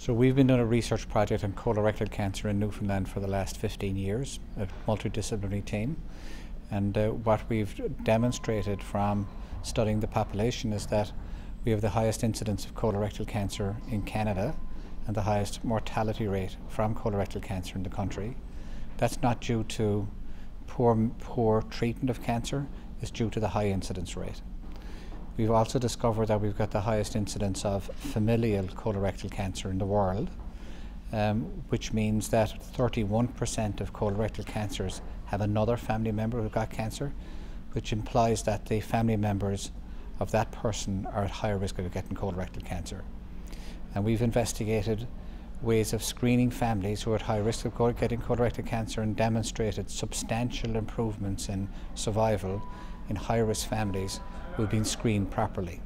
So we've been doing a research project on colorectal cancer in Newfoundland for the last 15 years, a multidisciplinary team. And what we've demonstrated from studying the population is that we have the highest incidence of colorectal cancer in Canada and the highest mortality rate from colorectal cancer in the country. That's not due to poor treatment of cancer, it's due to the high incidence rate. We've also discovered that we've got the highest incidence of familial colorectal cancer in the world, which means that 31% of colorectal cancers have another family member who got cancer, which implies that the family members of that person are at higher risk of getting colorectal cancer. And we've investigated ways of screening families who are at high risk of getting colorectal cancer and demonstrated substantial improvements in survival in high-risk families who have been screened properly.